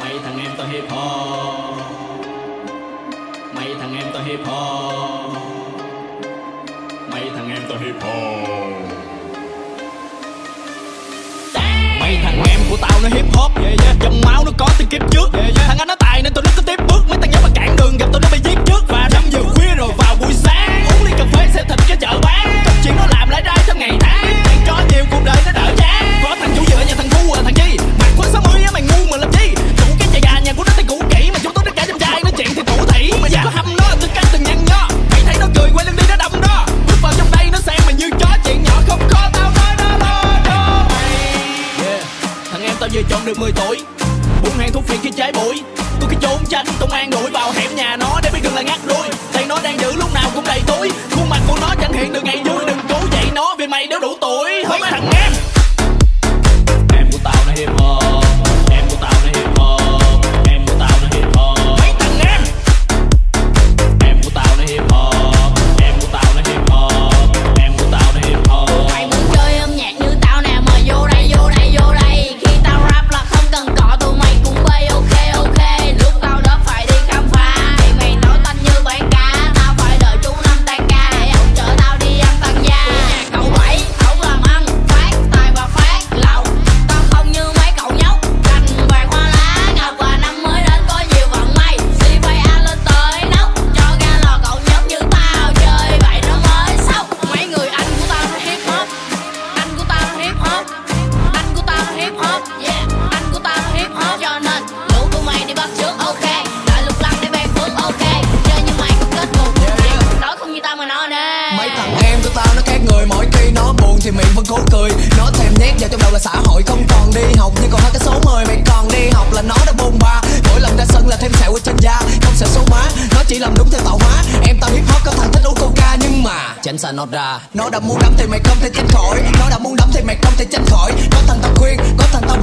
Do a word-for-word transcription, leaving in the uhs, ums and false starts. Mấy thằng em tao hip hop, mấy thằng em tao hip hop, mấy thằng em tao hip hop. Mấy thằng em của tao nó hip hop, yeah, yeah. Dòng máu nó có từ kiếp trước, yeah, yeah. Thằng anh nó tài nên tụi nó cứ tiếp bước. Mấy thằng nhớ mà cản đường gặp tụi nó bị giết trước. Và năm giờ khuya rồi vào buổi sáng, uống ly cà phê xe thịt cho chợ bán. Cặp chuyện nó làm lại ra trong ngày tháng, đang cho nhiều cuộc đời nó đỡ chán. Có thằng chủ dựa nhà thằng ngu à thằng chi, mặt quá sáu mươi á mày ngu mà làm chi. Chủ cái nhà gà nhà của nó thì cũ kỹ, mà chủ tốt tất cả trong trai nói chuyện thì thủ thỉ. Mà chỉ có hâm nó từ căng từng nhăn nhó, mày thấy nó cười quay lưng đi nó đâm đó. Bước vào trong đây nó sang mà như chó, chuyện nhỏ không có tao nói nó lo đó. Tao vừa chọn được mười tuổi, buôn hàng thuốc phiện khi trái bụi. Tôi cứ trốn tránh công an đuổi vào hẻm nhà nó để biết gần là ngắt đuôi. Thầy nó đang giữ lúc nào cũng đầy túi, khuôn mặt của nó chẳng hiện được ngày vui. Đừng cố dạy nó vì mày nếu đủ tuổi. Mấy thằng em, em của tao nó hiệp hò, em của tao nó hiệp hò, em của tao nó hiệp hò. Mấy thằng em, em của tao nó hiệp hò, em của tao nó hiệp hò, em của tao nó hiệp hò. Mày muốn chơi âm nhạc như tao nè, mời vô đây vô đây vô đây. Thì miệng vẫn cố cười, nó thèm nhét vào trong đầu là xã hội không còn đi học, nhưng còn hai cái số mười mày còn đi học là nó đã bôn ba. Mỗi lần ra sân là thêm sẹo ở trên da, không sẹo số má, nó chỉ làm đúng theo tạo hóa. Em tao hip hop có thằng thích uống coca nhưng mà tránh xa nó ra. Nó đã muốn đấm thì mày không thể tránh khỏi, nó đã muốn đấm thì mày không thể tránh khỏi. Có thằng tao khuyên, có thằng tao